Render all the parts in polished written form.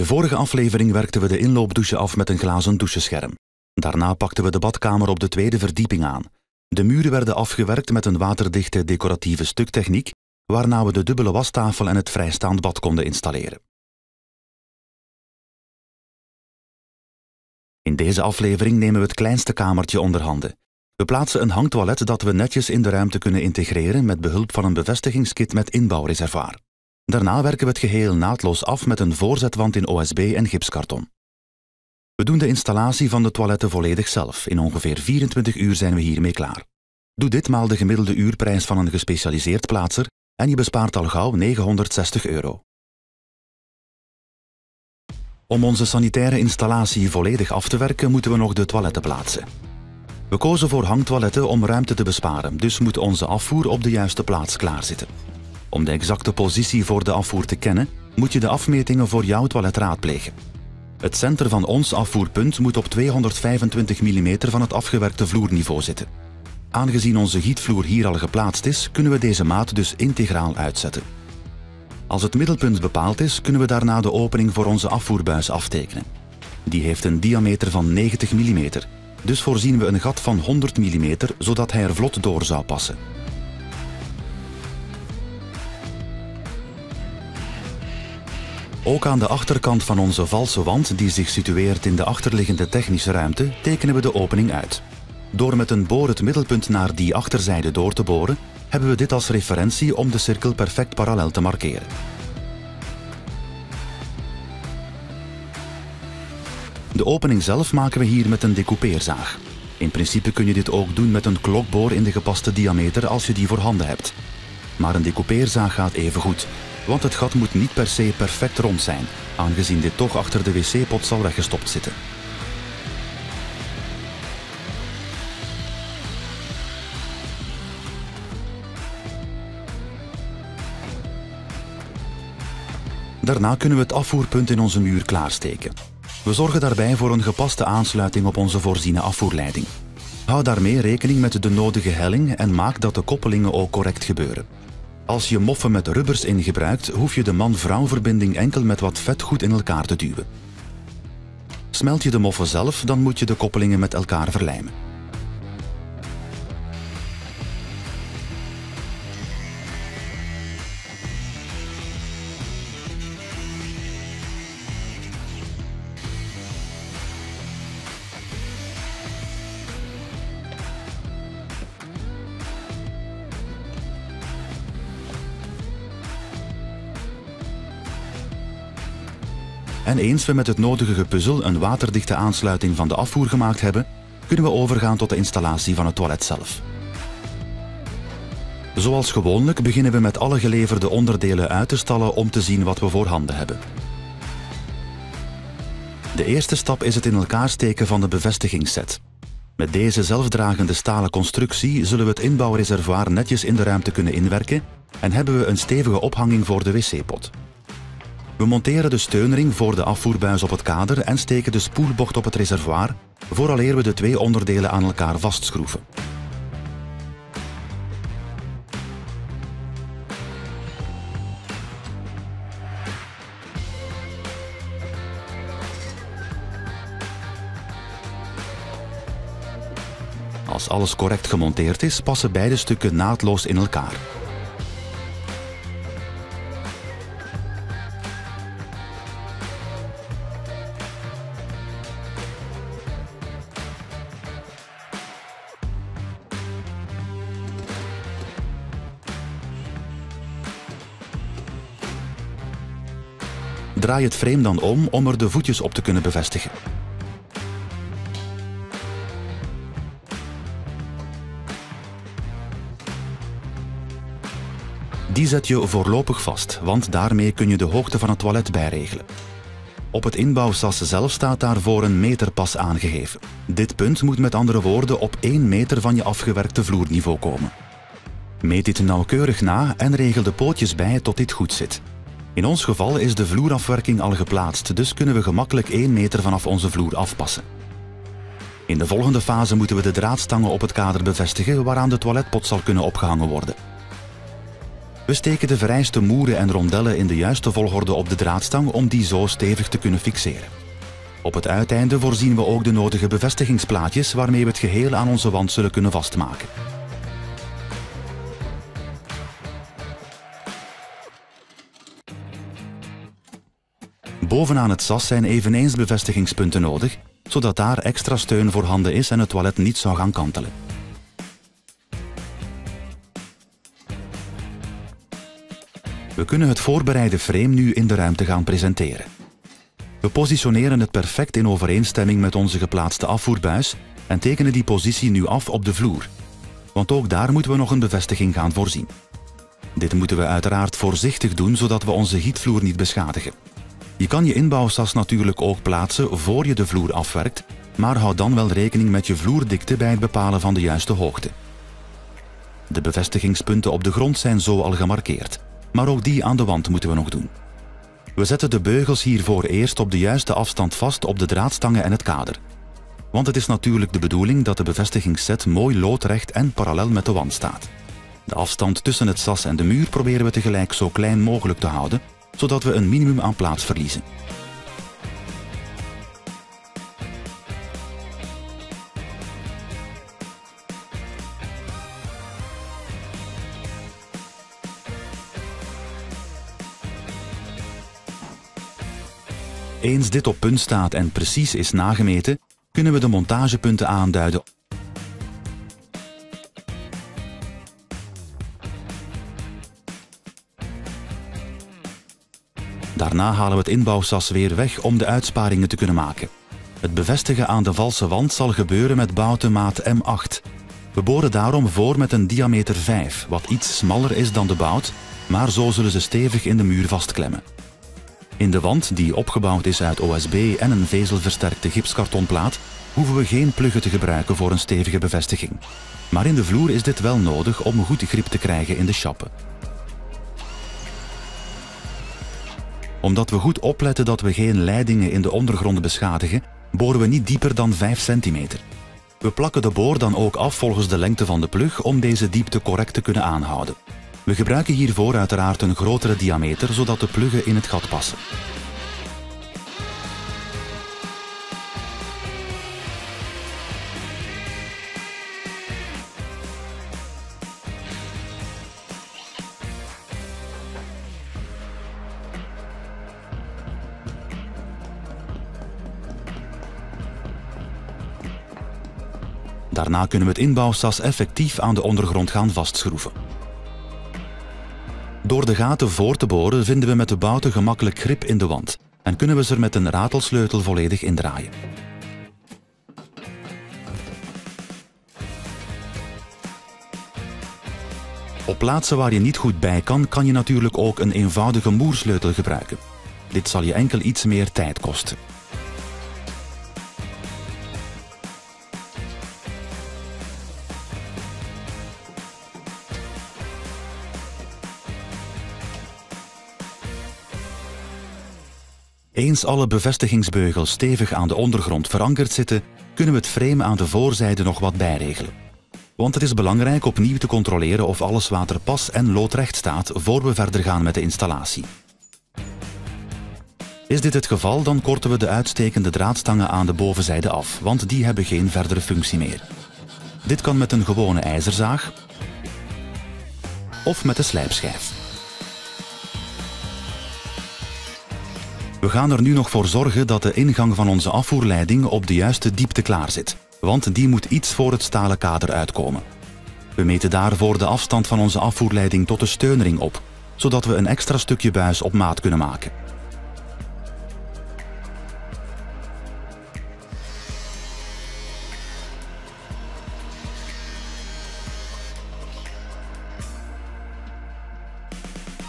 de vorige aflevering werkten we de inloopdouche af met een glazen douchescherm. Daarna pakten we de badkamer op de tweede verdieping aan. De muren werden afgewerkt met een waterdichte decoratieve stuktechniek, waarna we de dubbele wastafel en het vrijstaand bad konden installeren. In deze aflevering nemen we het kleinste kamertje onder handen. We plaatsen een hangtoilet dat we netjes in de ruimte kunnen integreren met behulp van een bevestigingskit met inbouwreservoir. Daarna werken we het geheel naadloos af met een voorzetwand in OSB en gipskarton. We doen de installatie van de toiletten volledig zelf. In ongeveer 24 uur zijn we hiermee klaar. Doe ditmaal de gemiddelde uurprijs van een gespecialiseerd plaatser en je bespaart al gauw €960. Om onze sanitaire installatie volledig af te werken, moeten we nog de toiletten plaatsen. We kozen voor hangtoiletten om ruimte te besparen, dus moet onze afvoer op de juiste plaats klaarzitten. Om de exacte positie voor de afvoer te kennen, moet je de afmetingen voor jouw toilet raadplegen. Het center van ons afvoerpunt moet op 225 mm van het afgewerkte vloerniveau zitten. Aangezien onze gietvloer hier al geplaatst is, kunnen we deze maat dus integraal uitzetten. Als het middelpunt bepaald is, kunnen we daarna de opening voor onze afvoerbuis aftekenen. Die heeft een diameter van 90 mm, dus voorzien we een gat van 100 mm, zodat hij er vlot door zou passen. Ook aan de achterkant van onze valse wand, die zich situeert in de achterliggende technische ruimte, tekenen we de opening uit. Door met een boor het middelpunt naar die achterzijde door te boren, hebben we dit als referentie om de cirkel perfect parallel te markeren. De opening zelf maken we hier met een decoupeerzaag. In principe kun je dit ook doen met een klokboor in de gepaste diameter als je die voorhanden hebt. Maar een decoupeerzaag gaat even goed, want het gat moet niet per se perfect rond zijn, aangezien dit toch achter de wc-pot zal weggestopt zitten. Daarna kunnen we het afvoerpunt in onze muur klaarsteken. We zorgen daarbij voor een gepaste aansluiting op onze voorziene afvoerleiding. Hou daarmee rekening met de nodige helling en maak dat de koppelingen ook correct gebeuren. Als je moffen met rubbers in gebruikt, hoef je de man-vrouw verbinding enkel met wat vet goed in elkaar te duwen. Smelt je de moffen zelf, dan moet je de koppelingen met elkaar verlijmen. En eens we met het nodige gepuzzel een waterdichte aansluiting van de afvoer gemaakt hebben, kunnen we overgaan tot de installatie van het toilet zelf. Zoals gewoonlijk beginnen we met alle geleverde onderdelen uit te stallen om te zien wat we voorhanden hebben. De eerste stap is het in elkaar steken van de bevestigingsset. Met deze zelfdragende stalen constructie zullen we het inbouwreservoir netjes in de ruimte kunnen inwerken en hebben we een stevige ophanging voor de wc-pot. We monteren de steunring voor de afvoerbuis op het kader en steken de spoelbocht op het reservoir, vooraleer we de twee onderdelen aan elkaar vastschroeven. Als alles correct gemonteerd is, passen beide stukken naadloos in elkaar. Draai het frame dan om er de voetjes op te kunnen bevestigen. Die zet je voorlopig vast, want daarmee kun je de hoogte van het toilet bijregelen. Op het inbouwsas zelf staat daarvoor een meterpas aangegeven. Dit punt moet met andere woorden op 1 meter van je afgewerkte vloerniveau komen. Meet dit nauwkeurig na en regel de pootjes bij tot dit goed zit. In ons geval is de vloerafwerking al geplaatst, dus kunnen we gemakkelijk 1 meter vanaf onze vloer afpassen. In de volgende fase moeten we de draadstangen op het kader bevestigen waaraan de toiletpot zal kunnen opgehangen worden. We steken de vereiste moeren en rondellen in de juiste volgorde op de draadstang om die zo stevig te kunnen fixeren. Op het uiteinde voorzien we ook de nodige bevestigingsplaatjes waarmee we het geheel aan onze wand zullen kunnen vastmaken. Bovenaan het sas zijn eveneens bevestigingspunten nodig, zodat daar extra steun voorhanden is en het toilet niet zou gaan kantelen. We kunnen het voorbereide frame nu in de ruimte gaan presenteren. We positioneren het perfect in overeenstemming met onze geplaatste afvoerbuis en tekenen die positie nu af op de vloer, want ook daar moeten we nog een bevestiging gaan voorzien. Dit moeten we uiteraard voorzichtig doen, zodat we onze gietvloer niet beschadigen. Je kan je inbouwsas natuurlijk ook plaatsen voor je de vloer afwerkt, maar hou dan wel rekening met je vloerdikte bij het bepalen van de juiste hoogte. De bevestigingspunten op de grond zijn zo al gemarkeerd, maar ook die aan de wand moeten we nog doen. We zetten de beugels hiervoor eerst op de juiste afstand vast op de draadstangen en het kader. Want het is natuurlijk de bedoeling dat de bevestigingsset mooi loodrecht en parallel met de wand staat. De afstand tussen het sas en de muur proberen we tegelijk zo klein mogelijk te houden, zodat we een minimum aan plaats verliezen. Eens dit op punt staat en precies is nagemeten, kunnen we de montagepunten aanduiden . Daarna halen we het inbouwsas weer weg om de uitsparingen te kunnen maken. Het bevestigen aan de valse wand zal gebeuren met boutemaat M8. We boren daarom voor met een diameter 5, wat iets smaller is dan de bout, maar zo zullen ze stevig in de muur vastklemmen. In de wand, die opgebouwd is uit OSB en een vezelversterkte gipskartonplaat, hoeven we geen pluggen te gebruiken voor een stevige bevestiging. Maar in de vloer is dit wel nodig om goed grip te krijgen in de schappen. Omdat we goed opletten dat we geen leidingen in de ondergrond beschadigen, boren we niet dieper dan 5 centimeter. We plakken de boor dan ook af volgens de lengte van de plug om deze diepte correct te kunnen aanhouden. We gebruiken hiervoor uiteraard een grotere diameter, zodat de pluggen in het gat passen. Daarna kunnen we het inbouwsas effectief aan de ondergrond gaan vastschroeven. Door de gaten voor te boren vinden we met de bouten gemakkelijk grip in de wand en kunnen we ze er met een ratelsleutel volledig indraaien. Op plaatsen waar je niet goed bij kan, kan je natuurlijk ook een eenvoudige moersleutel gebruiken. Dit zal je enkel iets meer tijd kosten. Eens alle bevestigingsbeugels stevig aan de ondergrond verankerd zitten, kunnen we het frame aan de voorzijde nog wat bijregelen. Want het is belangrijk opnieuw te controleren of alles waterpas en loodrecht staat voor we verder gaan met de installatie. Is dit het geval, dan korten we de uitstekende draadstangen aan de bovenzijde af, want die hebben geen verdere functie meer. Dit kan met een gewone ijzerzaag of met een slijpschijf. We gaan er nu nog voor zorgen dat de ingang van onze afvoerleiding op de juiste diepte klaar zit, want die moet iets voor het stalen kader uitkomen. We meten daarvoor de afstand van onze afvoerleiding tot de steunring op, zodat we een extra stukje buis op maat kunnen maken.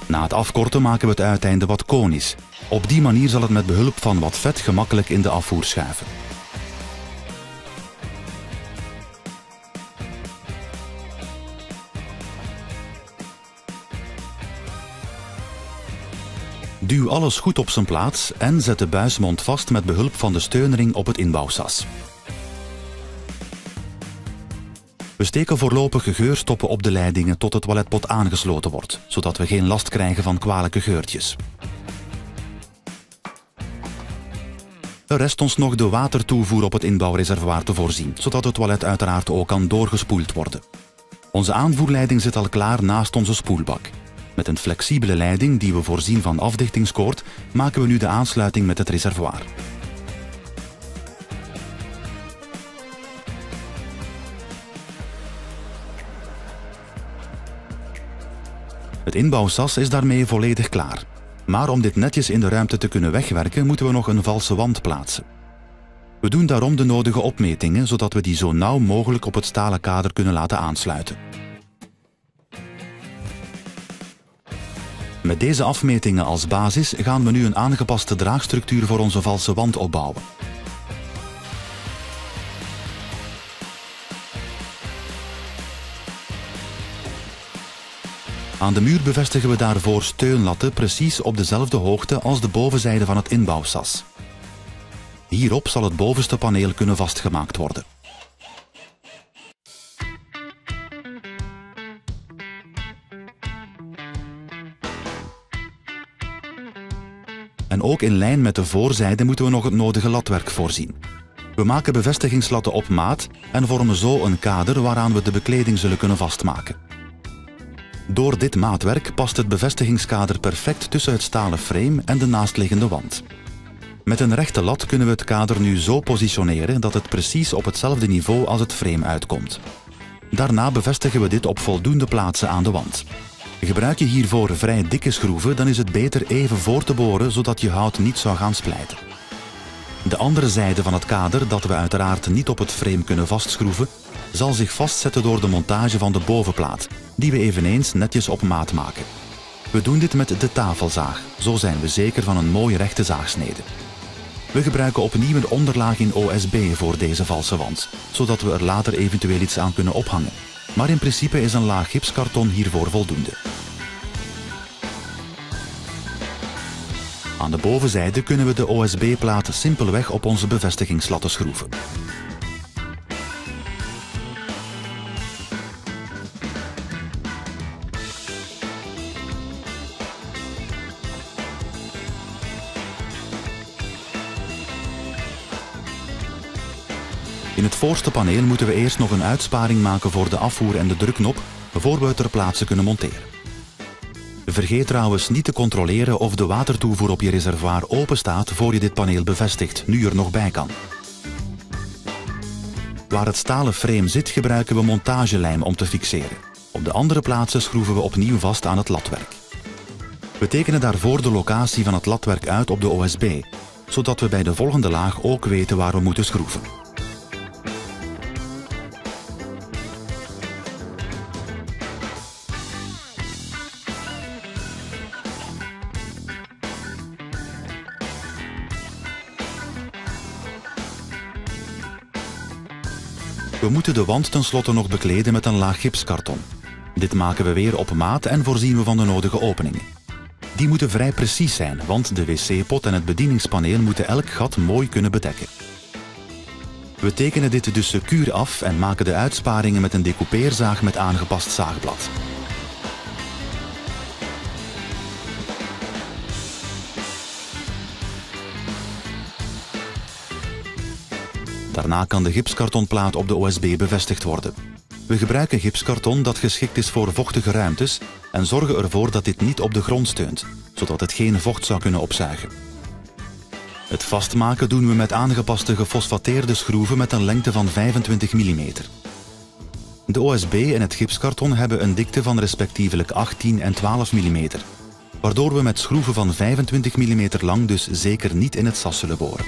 Na het afkorten maken we het uiteinde wat konisch. Op die manier zal het met behulp van wat vet gemakkelijk in de afvoer schuiven. Duw alles goed op zijn plaats en zet de buismond vast met behulp van de steunring op het inbouwsas. We steken voorlopige geurstoppen op de leidingen tot het toiletpot aangesloten wordt, zodat we geen last krijgen van kwalijke geurtjes. Er rest ons nog de watertoevoer op het inbouwreservoir te voorzien, zodat het toilet uiteraard ook kan doorgespoeld worden. Onze aanvoerleiding zit al klaar naast onze spoelbak. Met een flexibele leiding die we voorzien van afdichtingskoord, maken we nu de aansluiting met het reservoir. Het inbouwsas is daarmee volledig klaar. Maar om dit netjes in de ruimte te kunnen wegwerken, moeten we nog een valse wand plaatsen. We doen daarom de nodige opmetingen, zodat we die zo nauw mogelijk op het stalen kader kunnen laten aansluiten. Met deze afmetingen als basis gaan we nu een aangepaste draagstructuur voor onze valse wand opbouwen. Aan de muur bevestigen we daarvoor steunlatten precies op dezelfde hoogte als de bovenzijde van het inbouwsas. Hierop zal het bovenste paneel kunnen vastgemaakt worden. En ook in lijn met de voorzijde moeten we nog het nodige latwerk voorzien. We maken bevestigingslatten op maat en vormen zo een kader waaraan we de bekleding zullen kunnen vastmaken. Door dit maatwerk past het bevestigingskader perfect tussen het stalen frame en de naastliggende wand. Met een rechte lat kunnen we het kader nu zo positioneren dat het precies op hetzelfde niveau als het frame uitkomt. Daarna bevestigen we dit op voldoende plaatsen aan de wand. Gebruik je hiervoor vrij dikke schroeven, dan is het beter even voor te boren zodat je hout niet zou gaan splijten. De andere zijde van het kader, dat we uiteraard niet op het frame kunnen vastschroeven, zal zich vastzetten door de montage van de bovenplaat, die we eveneens netjes op maat maken. We doen dit met de tafelzaag, zo zijn we zeker van een mooie rechte zaagsnede. We gebruiken opnieuw een onderlaag in OSB voor deze valse wand, zodat we er later eventueel iets aan kunnen ophangen. Maar in principe is een laag gipskarton hiervoor voldoende. Aan de bovenzijde kunnen we de OSB-plaat simpelweg op onze bevestigingslatten schroeven. In het voorste paneel moeten we eerst nog een uitsparing maken voor de afvoer- en de drukknop, voor we het ter plaatse kunnen monteren. Vergeet trouwens niet te controleren of de watertoevoer op je reservoir open staat voor je dit paneel bevestigt, nu er nog bij kan. Waar het stalen frame zit, gebruiken we montagelijm om te fixeren. Op de andere plaatsen schroeven we opnieuw vast aan het latwerk. We tekenen daarvoor de locatie van het latwerk uit op de OSB, zodat we bij de volgende laag ook weten waar we moeten schroeven. We moeten de wand tenslotte nog bekleden met een laag gipskarton. Dit maken we weer op maat en voorzien we van de nodige openingen. Die moeten vrij precies zijn, want de wc-pot en het bedieningspaneel moeten elk gat mooi kunnen bedekken. We tekenen dit dus secuur af en maken de uitsparingen met een decoupeerzaag met aangepast zaagblad. Daarna kan de gipskartonplaat op de OSB bevestigd worden. We gebruiken gipskarton dat geschikt is voor vochtige ruimtes en zorgen ervoor dat dit niet op de grond steunt, zodat het geen vocht zou kunnen opzuigen. Het vastmaken doen we met aangepaste gefosfateerde schroeven met een lengte van 25 mm. De OSB en het gipskarton hebben een dikte van respectievelijk 18 en 12 mm, waardoor we met schroeven van 25 mm lang dus zeker niet in het sas zullen boren.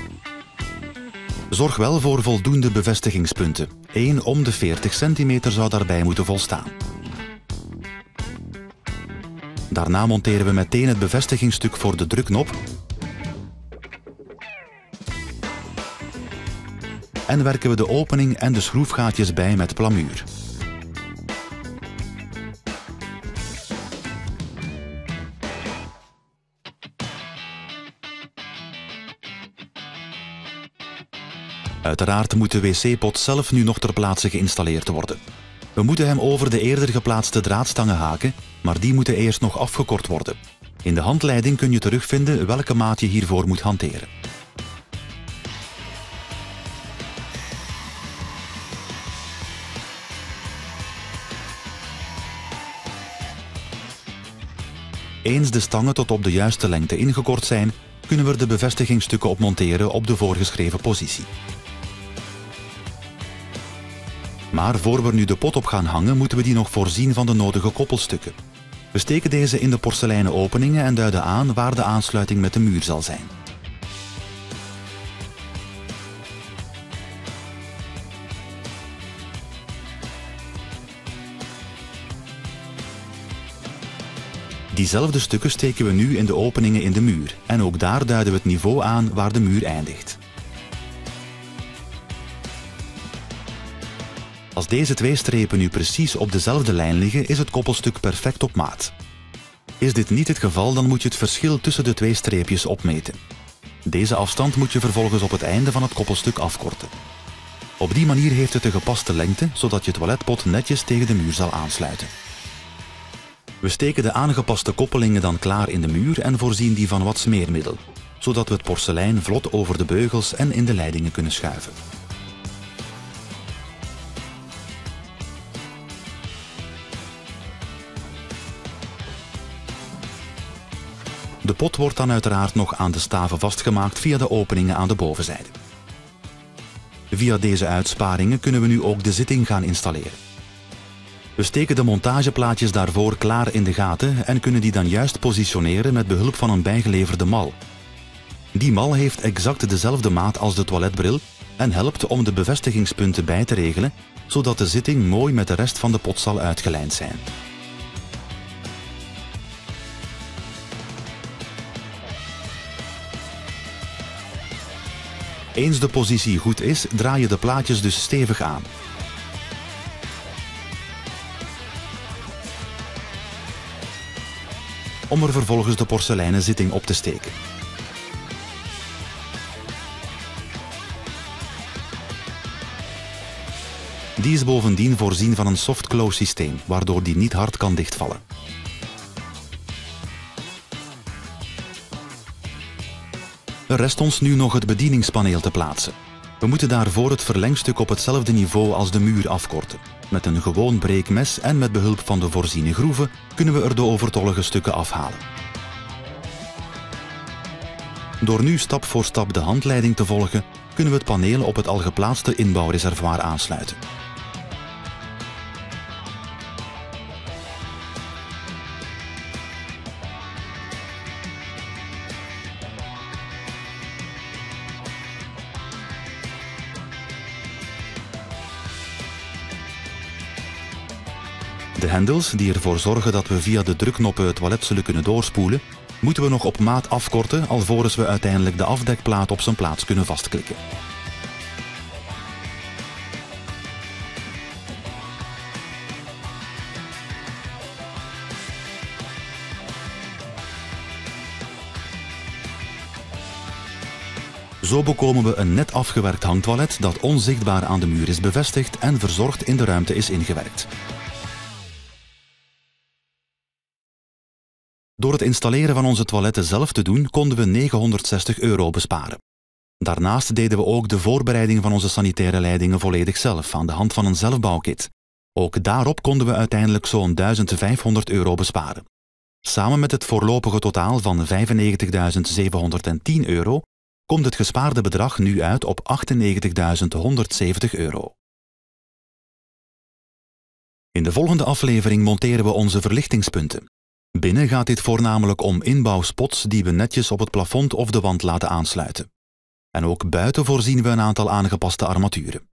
Zorg wel voor voldoende bevestigingspunten. 1 om de 40 centimeter zou daarbij moeten volstaan. Daarna monteren we meteen het bevestigingsstuk voor de drukknop. En werken we de opening en de schroefgaatjes bij met plamuur. Uiteraard moet de wc-pot zelf nu nog ter plaatse geïnstalleerd worden. We moeten hem over de eerder geplaatste draadstangen haken, maar die moeten eerst nog afgekort worden. In de handleiding kun je terugvinden welke maat je hiervoor moet hanteren. Eens de stangen tot op de juiste lengte ingekort zijn, kunnen we de bevestigingsstukken opmonteren op de voorgeschreven positie. Maar voor we nu de pot op gaan hangen, moeten we die nog voorzien van de nodige koppelstukken. We steken deze in de porseleinen openingen en duiden aan waar de aansluiting met de muur zal zijn. Diezelfde stukken steken we nu in de openingen in de muur en ook daar duiden we het niveau aan waar de muur eindigt. Als deze twee strepen nu precies op dezelfde lijn liggen, is het koppelstuk perfect op maat. Is dit niet het geval, dan moet je het verschil tussen de twee streepjes opmeten. Deze afstand moet je vervolgens op het einde van het koppelstuk afkorten. Op die manier heeft het de gepaste lengte, zodat je toiletpot netjes tegen de muur zal aansluiten. We steken de aangepaste koppelingen dan klaar in de muur en voorzien die van wat smeermiddel, zodat we het porselein vlot over de beugels en in de leidingen kunnen schuiven. De pot wordt dan uiteraard nog aan de staven vastgemaakt via de openingen aan de bovenzijde. Via deze uitsparingen kunnen we nu ook de zitting gaan installeren. We steken de montageplaatjes daarvoor klaar in de gaten en kunnen die dan juist positioneren met behulp van een bijgeleverde mal. Die mal heeft exact dezelfde maat als de toiletbril en helpt om de bevestigingspunten bij te regelen, zodat de zitting mooi met de rest van de pot zal uitgelijnd zijn. Eens de positie goed is, draai je de plaatjes dus stevig aan. Om er vervolgens de porseleinen zitting op te steken. Die is bovendien voorzien van een soft close systeem, waardoor die niet hard kan dichtvallen. Er rest ons nu nog het bedieningspaneel te plaatsen. We moeten daarvoor het verlengstuk op hetzelfde niveau als de muur afkorten. Met een gewoon breekmes en met behulp van de voorziene groeven kunnen we er de overtollige stukken afhalen. Door nu stap voor stap de handleiding te volgen, kunnen we het paneel op het al geplaatste inbouwreservoir aansluiten. De hendels, die ervoor zorgen dat we via de drukknoppen het toilet zullen kunnen doorspoelen, moeten we nog op maat afkorten alvorens we uiteindelijk de afdekplaat op zijn plaats kunnen vastklikken. Zo bekomen we een net afgewerkt hangtoilet dat onzichtbaar aan de muur is bevestigd en verzorgd in de ruimte is ingewerkt. Door het installeren van onze toiletten zelf te doen, konden we €960 besparen. Daarnaast deden we ook de voorbereiding van onze sanitaire leidingen volledig zelf, aan de hand van een zelfbouwkit. Ook daarop konden we uiteindelijk zo'n €1.500 besparen. Samen met het voorlopige totaal van €95.710, komt het gespaarde bedrag nu uit op €98.170. In de volgende aflevering monteren we onze verlichtingspunten. Binnen gaat dit voornamelijk om inbouwspots die we netjes op het plafond of de wand laten aansluiten. En ook buiten voorzien we een aantal aangepaste armaturen.